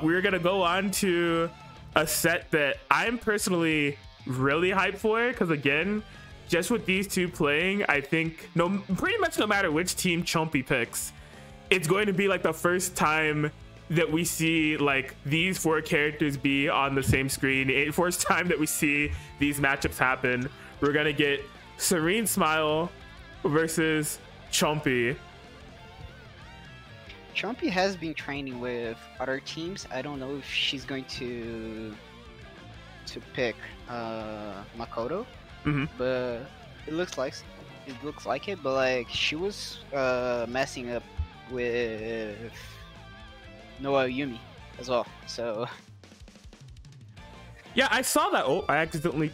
We're gonna go on to a set that I'm personally really hyped for, because again, just with these two playing, I think pretty much no matter which team Chompy picks, it's going to be like the first time that we see like these four characters be on the same screen. It's the first time that we see these matchups happen. We're gonna get Serene Smile versus Chompy. Chompy has been training with other teams. I don't know if she's going to pick Makoto, but it looks like it. But like she was messing up with Noah Yumi as well. So yeah, I saw that. Oh, I accidentally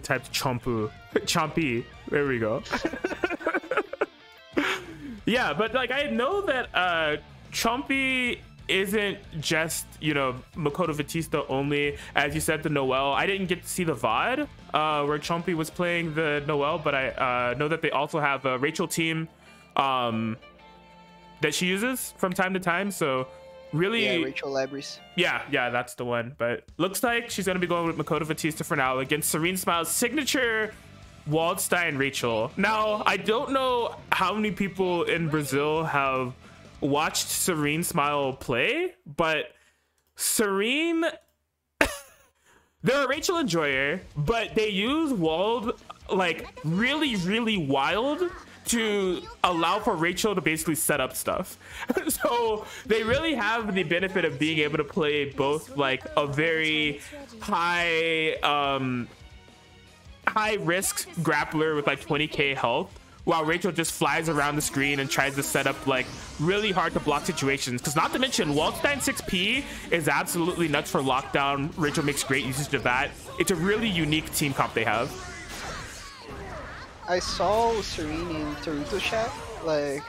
typed Chompy. There we go. Yeah, but like I know that Chompy isn't just, you know, Makoto Vatista only. As you said, the Noel. I didn't get to see the VOD where Chompy was playing the Noel, but I know that they also have a Rachel team that she uses from time to time. So really, yeah, Rachel Libraries. Yeah, that's the one. But looks like she's gonna be going with Makoto Vatista for now against Serene Smile's signature Waldstein Rachel. Now, I don't know how many people in Brazil have watched Serene Smile play, but Serene, they're a Rachel enjoyer, but they use Wald like really, really wild to allow for Rachel to basically set up stuff. So they really have the benefit of being able to play both like a very high risk grappler with like 20k health, while Rachel just flies around the screen and tries to set up like really hard to block situations. Because not to mention, Waldstein 6P is absolutely nuts for lockdown. Rachel makes great usage of that. It's a really unique team comp they have. I saw Serene in Toronto chat, like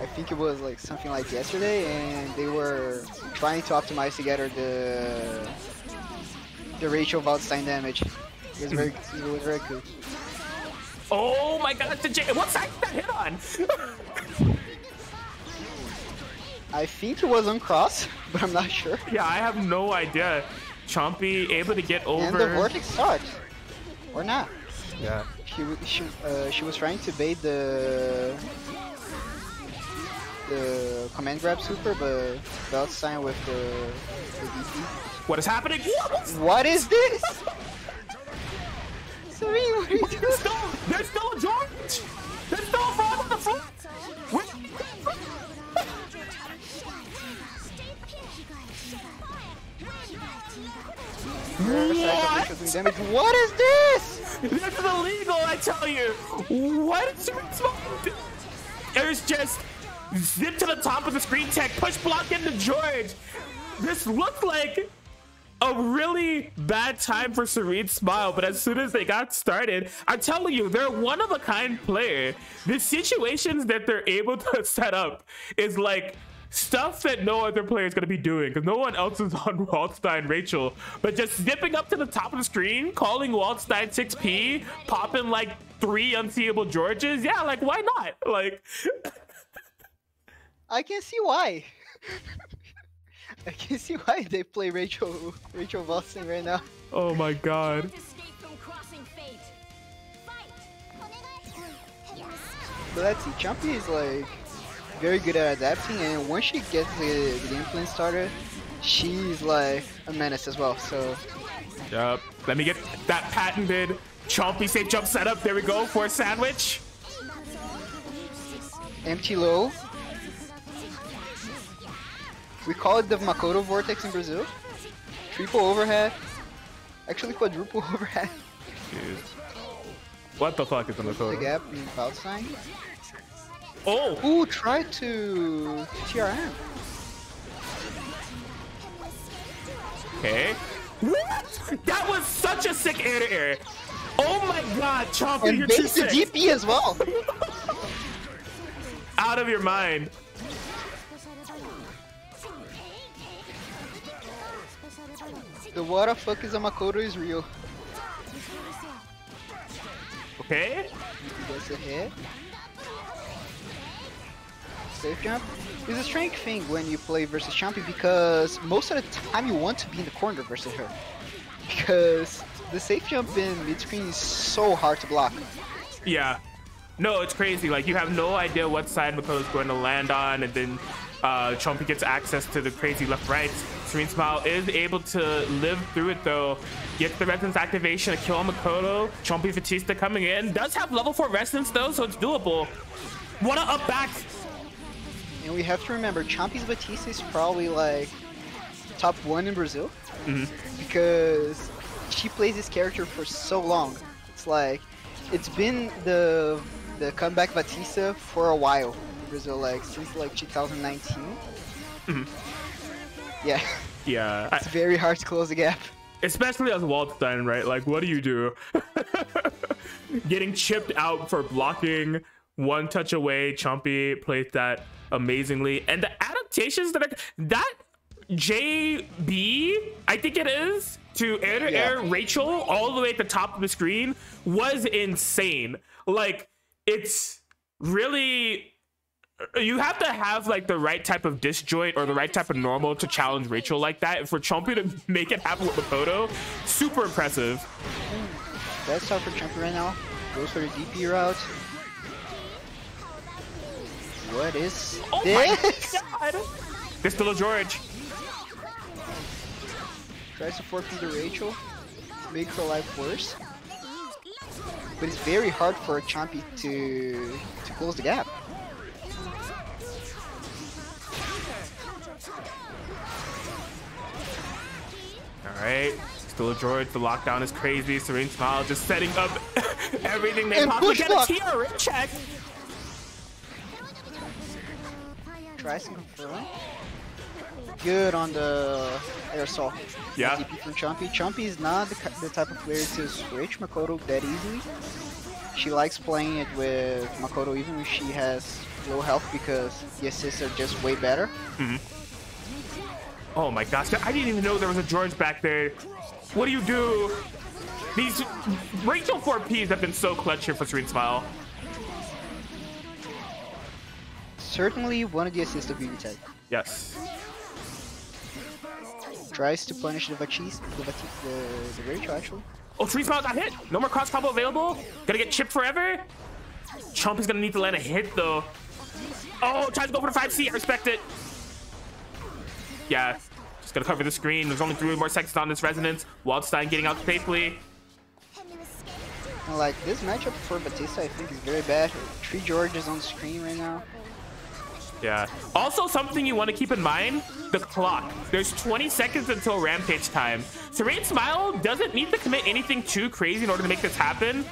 I think it was like something like yesterday, and they were trying to optimize together the Rachel Waldstein damage. It was very cool. Oh my god, the J. What's that hit on? I think it was on Cross, but I'm not sure. Yeah, I have no idea. Chompy able to get over. And the Vortex sucked. Or not. Yeah. She was trying to bait the command grab super, but Waldstein with the DP. What is happening? What is this? There's still a George! There's still a frog on the floor! What? What is this? This is illegal, I tell you! What is this? There's just zip to the top of the screen tech, push block into George! This looked like a really bad time for Serene Smile, but as soon as they got started, I'm telling you, they're one of a kind player. The situations that they're able to set up is like stuff that no other player is going to be doing, because no one else is on Waldstein Rachel. But just zipping up to the top of the screen, calling Waldstein 6P, popping like 3 unseeable Georges. Yeah, like why not? Like I can't see why. I can see why they play Rachel Waldstein right now. Oh my god. But let's see, Chompy is like very good at adapting, and once she gets the game plan started, she's like a menace as well, so. Yep, let me get that patented Chompy safe jump setup. There we go for a sandwich. Empty low. We call it the Makoto Vortex in Brazil. Triple overhead. Actually quadruple overhead. Dude. What the fuck is the Makoto? The gap in Waldstein. Oh! Ooh, try to TRM. Okay. What? That was such a sick air to air. Oh my god, Chompy, and you're too sick. And DP as well. Out of your mind. The what the fuck is a Makoto is real. Okay. That's a hit. safe jump is a strange thing when you play versus Chompy, because most of the time you want to be in the corner versus her, because the safe jump in mid-screen is so hard to block. Yeah. No, it's crazy. Like, you have no idea what side Makoto's going to land on, and then Chompy gets access to the crazy left-right. Serene Smile is able to live through it, though. Gets the Resonance activation, a kill on Makoto. Chompy Vatista coming in. Does have level 4 Resonance, though, so it's doable. What a up back! And we have to remember, Chompy's Vatista is probably, like, top 1 in Brazil. Mm-hmm. Because she plays this character for so long. It's like, it's been the comeback Vatista for a while in Brazil, like since like 2019. Mm-hmm. Yeah. Yeah. It's very hard to close the gap. Especially as Waldstein, right? Like, what do you do? Getting chipped out for blocking, one touch away. Chompy plays that amazingly, and the adaptations that JB, I think it is, to air-to-air Rachel all the way at the top of the screen was insane. Like, it's really... You have to have, like, the right type of disjoint or the right type of normal to challenge Rachel like that. And for Chompy to make it happen with Makoto, super impressive. That's tough for Chompy right now. Goes for the DP route. What is this? Oh my god! This little George. Tries to 4P the Rachel, make her life worse. But it's very hard for Chompy to close the gap. Alright, still George, the lockdown is crazy. Serene Smile just setting up everything they possibly can. A TRM check! Tries to confirm. Good on the aerosol. Yeah. DP from Chompy. Chompy is not the type of player to switch Makoto that easily. She likes playing it with Makoto even if she has low health, because the assists are just way better. Mm-hmm. Oh my gosh, I didn't even know there was a George back there. What do you do? These Rachel 4Ps have been so clutch here for Serene Smile. Certainly one of the assists of BB Tech. Yes. Tries to punish the Rachel, actually. Oh, Serene Smile got hit. No more cross combo available. Gonna get chipped forever. Chompy's gonna need to land a hit, though. Oh, tries to go for the 5C. I respect it. Yeah, just gonna cover the screen. There's only 3 more seconds on this Resonance. Waldstein getting out safely. Like, this matchup for Vatista, I think, is very bad. 3 Georges on the screen right now. Yeah. Also, something you want to keep in mind, the clock. There's 20 seconds until Rampage Time. Serene Smile doesn't need to commit anything too crazy in order to make this happen,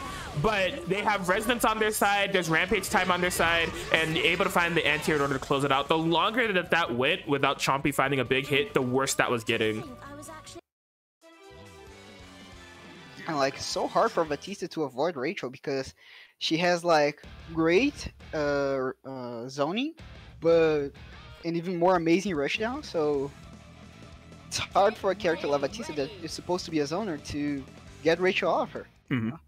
but they have Resonance on their side, there's Rampage Time on their side, and able to find the anti-air in order to close it out. The longer that that went without Chompy finding a big hit, the worse that was getting. And, like, it's so hard for Vatista to avoid Rachel because she has, like, great zoning, but an even more amazing rushdown, so it's hard for a character like Vatista that is supposed to be a zoner to get Rachel off her. Mm-hmm. You know?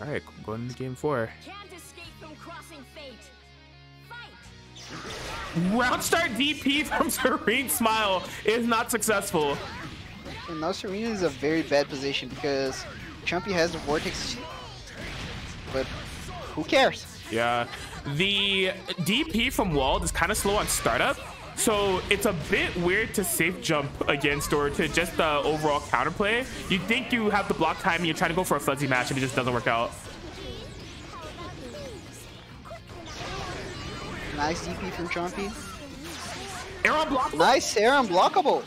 All right, going into game 4. Can't escape from crossing fate. Fight. Round start DP from Serene Smile is not successful. And now Serene is a very bad position because Chompy has the vortex, but who cares? Yeah, the DP from Wald is kind of slow on startup, so it's a bit weird to safe jump against or to just overall counterplay. You think you have the block time and you're trying to go for a fuzzy match and it just doesn't work out. Nice DP from Chompy. Air unblockable. Nice air unblockable.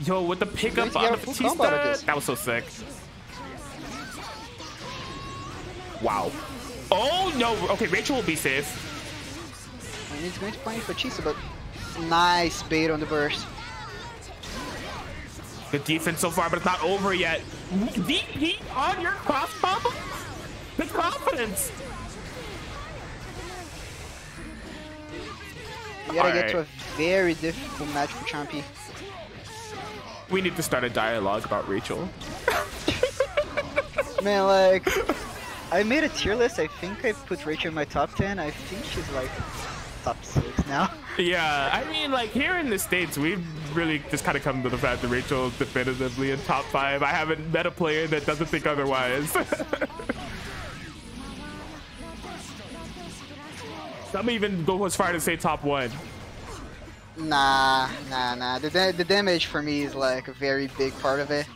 Yo, with the pickup on the Vatista, that was so sick. Wow. Oh no! Okay, Rachel will be safe. And he's going to punish Vatista, but nice bait on the burst. Good defense so far, but it's not over yet. DP on your cross combo? The confidence! We gotta get to a very difficult match for Chompy. We need to start a dialogue about Rachel. Man, like... I made a tier list. I think I put Rachel in my top 10. I think she's like top 6 now. Yeah, I mean, like, here in the States, we've really just kind of come to the fact that Rachel's definitively in top 5. I haven't met a player that doesn't think otherwise. Some even go as far to say top 1. Nah. The damage for me is like a very big part of it.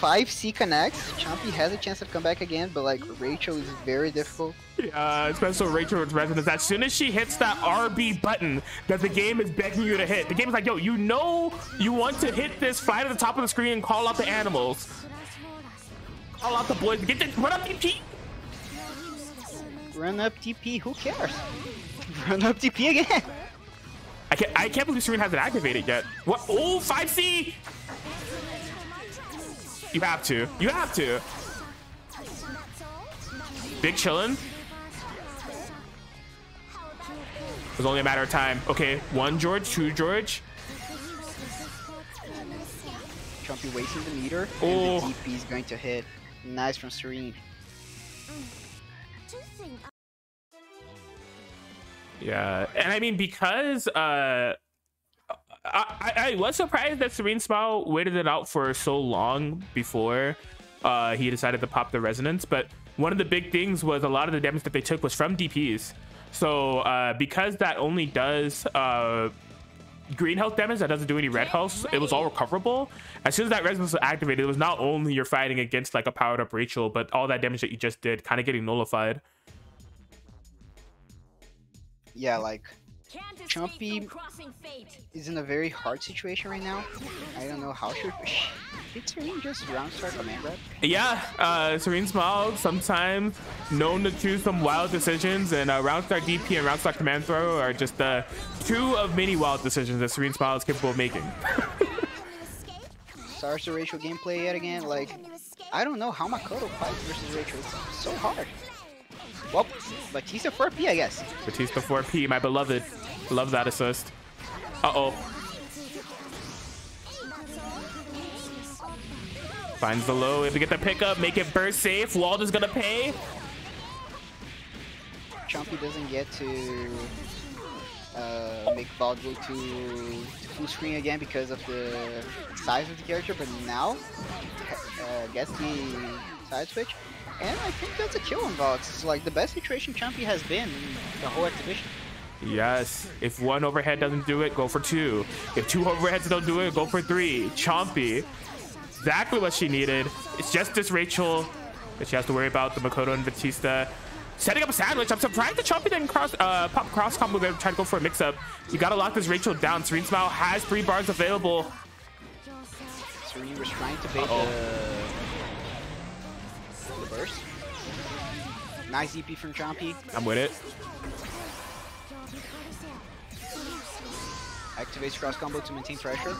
5C connects. Chompy has a chance to come back again, but like Rachel is very difficult. Especially Rachel with Resonance. As soon as she hits that RB button that the game is begging you to hit, the game is like, yo, you know you want to hit this, fly to the top of the screen and call out the animals. Call out the boys. Get this, run up DP. Run up DP, who cares? Run up DP again. I can't believe Serene hasn't activated yet. What? Oh, 5C! You have to. You have to. Big chillin'. It was only a matter of time. Okay, 1 George, 2 George. Chompy wasting the meter. Oh. And the DP is going to hit. Nice from Serene. Yeah, and I mean, because I was surprised that Serene Smile waited it out for so long before he decided to pop the Resonance. But one of the big things was a lot of the damage that they took was from DPs. So because that only does green health damage, that doesn't do any red health, it was all recoverable. As soon as that Resonance was activated, it was not only you're fighting against like a powered up Rachel, but all that damage that you just did kind of getting nullified. Yeah, like, Chompy is in a very hard situation right now. I don't know how she... Did Serene just round start command grab? Yeah, Serene Smile sometimes known to choose some wild decisions, and round start DP and round start command throw are just two of many wild decisions that Serene Smile is capable of making. Sorry to Rachel gameplay yet again. Like, I don't know how Makoto fights versus Rachel. It's so hard. Well, Vatista 4P, I guess. Vatista 4P, my beloved. Love that assist. Uh-oh. Finds the low. If we get the pickup, make it burst safe. Wald is gonna pay. Chompy doesn't get to make Wald go to full screen again because of the size of the character, but now gets the side switch. And I think that's a kill on Wald. It's like the best situation Chompy has been in the whole exhibition. Yes. If 1 overhead doesn't do it, go for 2. If 2 overheads don't do it, go for 3. Chompy. Exactly what she needed. It's just this Rachel that she has to worry about, the Makoto and Vatista. Setting up a sandwich. I'm surprised that Chompy didn't pop cross combo there, try to go for a mix-up. You gotta lock this Rachel down. Serene Smile has 3 bars available. Serene was trying to bait the burst. Nice EP from Chompy. I'm with it. Activates cross combo to maintain pressure.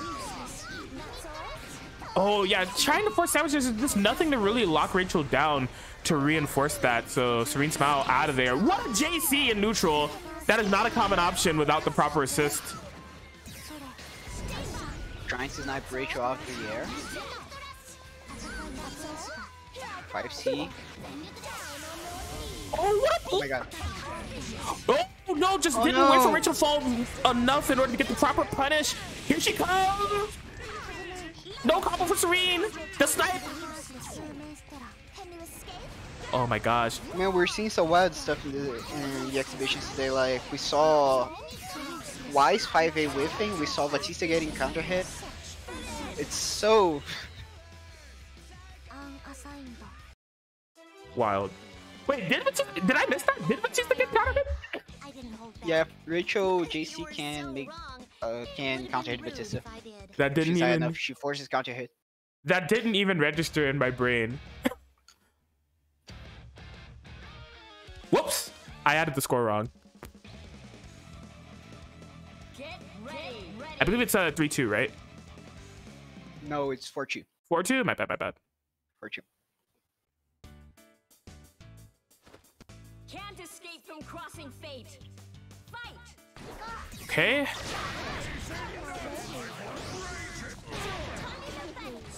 Oh yeah, trying to force sandwiches is just nothing to really lock Rachel down to reinforce that. So Serene Smile out of there. What a JC in neutral. That is not a common option without the proper assist. Trying to snipe Rachel off the air. 5C. Oh, what? Oh my god. Oh no, just didn't wait for Rachel to fall enough in order to get the proper punish. Here she comes. No combo for Serene. The snipe. Oh my gosh. Man, we're seeing some wild stuff in the exhibitions today. Like, we saw Wise 5A whiffing. We saw Vatista getting counter hit. It's so wild. Wait, did I miss that? Did Vatista get counter hit? Yeah, Rachel JC can counter hit Vatista. That didn't even enough. She forces counter hit. That didn't even register in my brain. Whoops! I added the score wrong. I believe it's 3-2, right? No, it's 4-2. 4-2? My bad, my bad. 4-2. Can't escape from crossing fate. Fight. Okay.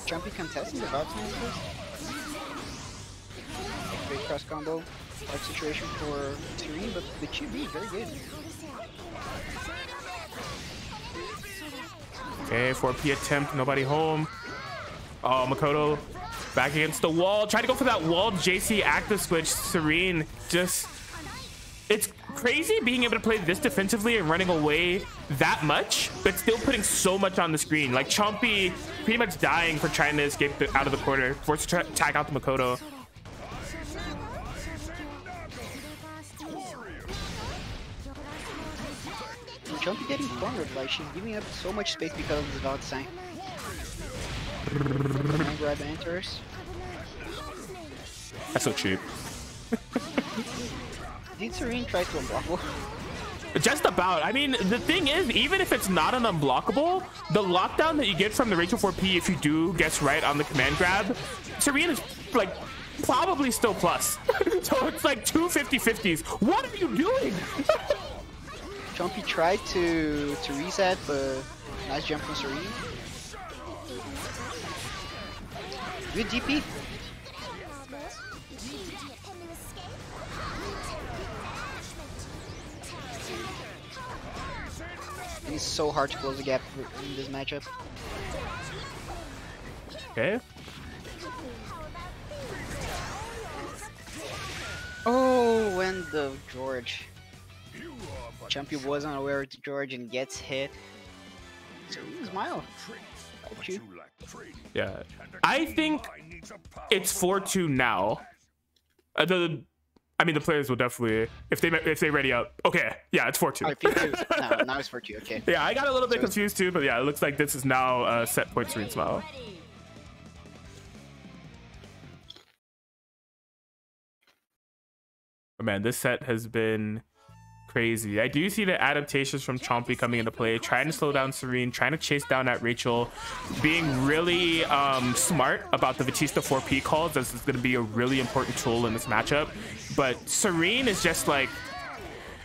Chompy contesting the bottom. big cross combo like situation for Serene, but the QB very good. Okay, 4P attempt, nobody home. Oh, Makoto back against the wall. Try to go for that wall. JC active switch. Serene just... It's crazy being able to play this defensively and running away that much, but still putting so much on the screen. Like Chompy pretty much dying for trying to escape out of the corner, forced to tag out the Makoto. Chompy getting cornered, like she's giving up so much space because of the dot sign. Grab enters. That's so cheap. Did Serene try to unblockable? Just about. I mean, the thing is, even if it's not an unblockable, the lockdown that you get from the Rachel 4P, if you do guess right on the command grab, Serene is like probably still plus. So it's like 2 50-50s. What are you doing? Chompy tried to reset, but nice jump from Serene. Good DP. It's so hard to close the gap in this matchup. Okay. Oh, and the George. Chompy wasn't aware of George and gets hit. Serene Smile. Yeah, I think it's 4-2 now. I mean, the players will definitely, if they ready up. Okay, yeah, it's 4-2. Right, no, now it's 4-2. Okay. Yeah, I got a little bit confused too, but yeah, it looks like this is now set point Serene Smile. But man, this set has been crazy. I do see the adaptations from Chompy coming into play, trying to slow down Serene, trying to chase down at Rachel, being really smart about the Vatista 4P calls. This is going to be a really important tool in this matchup. But Serene is just like,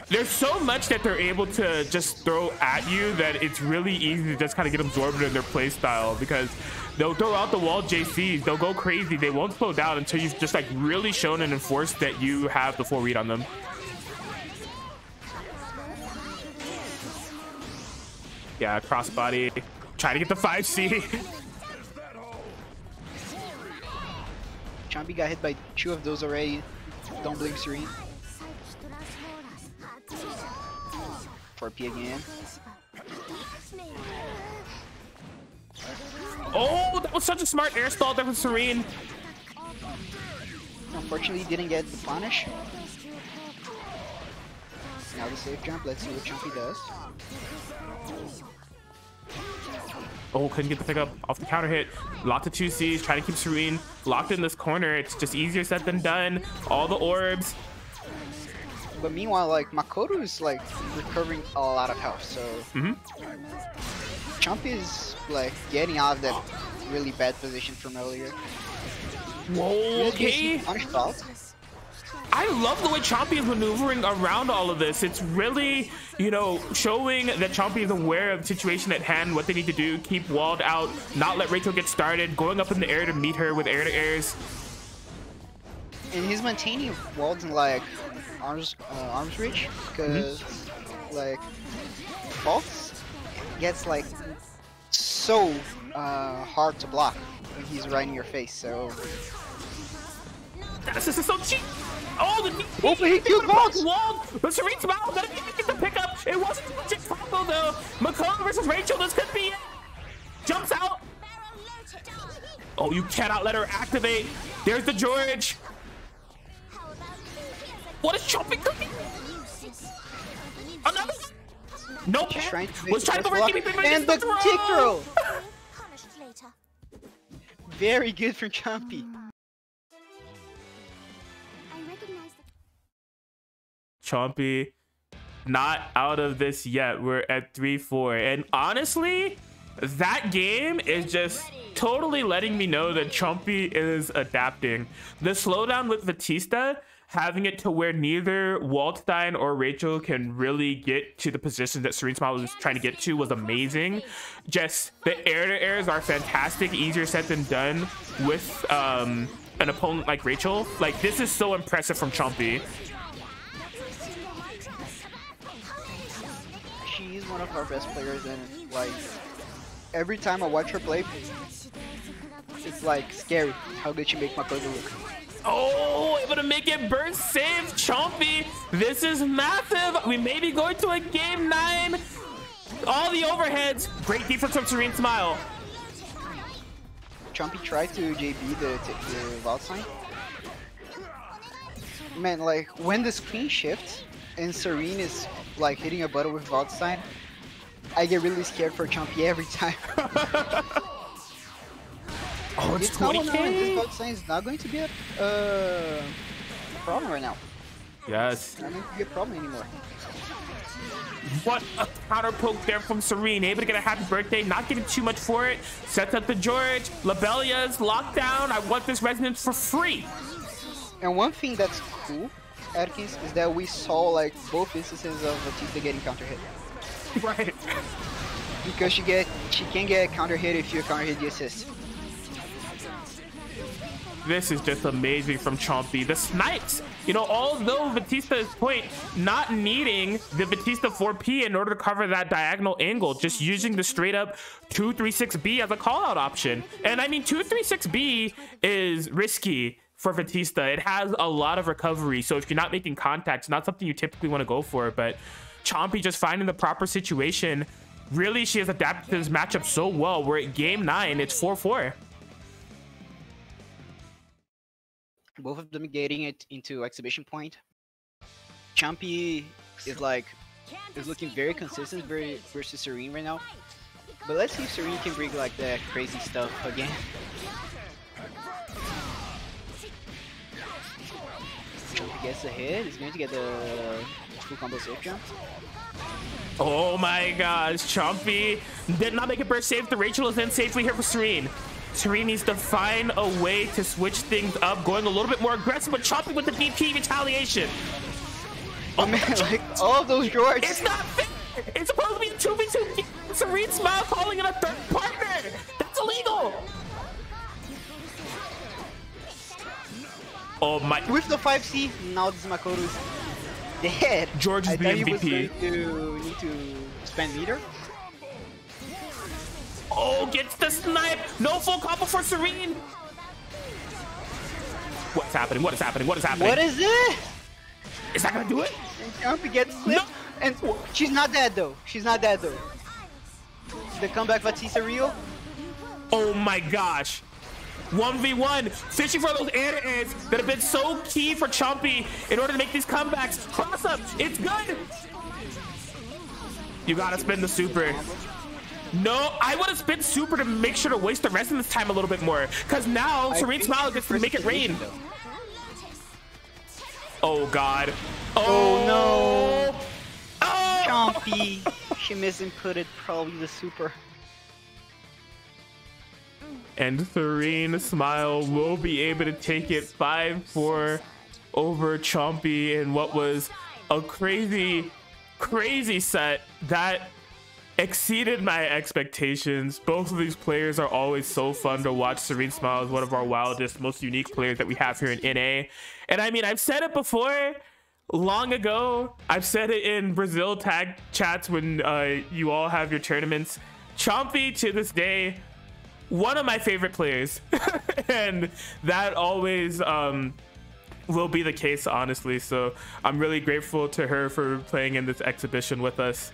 there's so much that they're able to just throw at you that it's really easy to just kind of get absorbed in their play style, because they'll throw out the wall JCs, they'll go crazy, they won't slow down until you've just like really shown and enforced that you have the full read on them. Yeah, crossbody. Trying to get the 5C. Chompy got hit by two of those already. Don't blink Serene. 4P again. Oh, that was such a smart air stall there from Serene. Unfortunately, he didn't get the punish. Now the safe jump. Let's see what Chompy does. Oh, couldn't get the pickup off the counter hit. Locked to 2Cs, trying to keep Serene locked in this corner. It's just easier said than done. All the orbs. But meanwhile, like, Makoto is, like, recovering a lot of health, so... Chompy is, like, getting out of that really bad position from earlier. Whoa, okay! I love the way Chompy is maneuvering around all of this. It's really, you know, showing that Chompy is aware of the situation at hand, what they need to do, keep walled out, not let Rachel get started, going up in the air to meet her with air-to-airs. And he's maintaining walls in, like, arm's reach, because, like, Vault gets, like, so hard to block when he's right in your face, so... That assist is so cheap! Oh, he killed Wald! But Serene Smile didn't even get the pickup! It wasn't a legit combo though! Makoto versus Rachel, this could be it! Jumps out! Oh, you cannot let her activate! There's the George! What is Chompy cooking? Another one? Nope! Was trying to go for a and the kick throw! Very good for Chompy. Chompy not out of this yet. We're at 3-4, and honestly that game is just totally letting me know that Chompy is adapting. The slowdown with Vatista, having it to where neither Waldstein or Rachel can really get to the position that Serene Smile was trying to get to, was amazing. Just the air-to-airs are fantastic, easier said than done with an opponent like Rachel. Like, this is so impressive from Chompy. She's one of our best players, and like every time I watch her play, it's like scary how good she makes Makoto look. Oh, able to make it burn save, Chompy. This is massive. We may be going to a game 9. All the overheads. Great defense from Serene Smile. Chompy tried to JB the Waldstein. Man, like when the screen shifts and Serene is like hitting a button with Waldstein, I get really scared for Chompy every time. Oh, it's 20k? This Waldstein is not going to be a problem right now. Yes. Not going to be a problem anymore. What a counter poke there from Serene. Able to get a happy birthday, not giving too much for it. Sets up the George. Labelia's locked down. I want this Resonance for free. And one thing that's cool, Atkins, is that we saw like both instances of Vatista getting counter hit. Right. Because she can get counter hit if you counter hit the assist. This is just amazing from Chompy. The snipes, you know, although Vatista is not needing the Vatista 4P in order to cover that diagonal angle, just using the straight up 236B as a call out option. And I mean, 236B is risky for Vatista. It has a lot of recovery. So if you're not making contact, it's not something you typically want to go for, but Chompy just finding the proper situation. Really, she has adapted to this matchup so well. We're at game 9, it's 4-4. Both of them getting it into exhibition point. Chompy is looking very consistent versus Serene right now. But let's see if Serene can bring like that crazy stuff again. Chompy gets the hit, he's going to get the full combo safe jump. Oh my gosh, Chompy did not make a burst save. The Rachel is then safely here for Serene. Serene needs to find a way to switch things up, going a little bit more aggressive, but Chompy with the DP retaliation. Oh man, like all of those George. It's not fair. It's supposed to be 2v2. Serene Smile calling in a third partner. That's illegal. Oh my. With the 5C, now this Makoto is dead. George is the MVP. He was going to need to spend meter. Oh, gets the snipe. No full combo for Serene. What's happening? What is happening? What is happening? What is it? Is that gonna do it? And Chompy gets clipped. No. And she's not dead though. She's not dead though. The comeback Vatista Rio. Oh my gosh. 1v1, fishing for those air-to-airs that have been so key for Chompy in order to make these comebacks. Cross up, it's good. You gotta spin the super. No, I would have spent super to make sure to waste the rest of this time a little bit more, because now Serene Smile gets to make it rain. Oh god. Oh no. Oh. Chompy. She misinputted probably the super. And Serene Smile will be able to take it 5-4 over Chompy in what was a crazy, crazy set that exceeded my expectations. Both of these players are always so fun to watch. Serene Smile is one of our wildest, most unique players that we have here in NA. And I mean, I've said it before, long ago. I've said it in Brazil tag chats when you all have your tournaments. Chompy, to this day, one of my favorite players. And that always will be the case, honestly. So I'm really grateful to her for playing in this exhibition with us.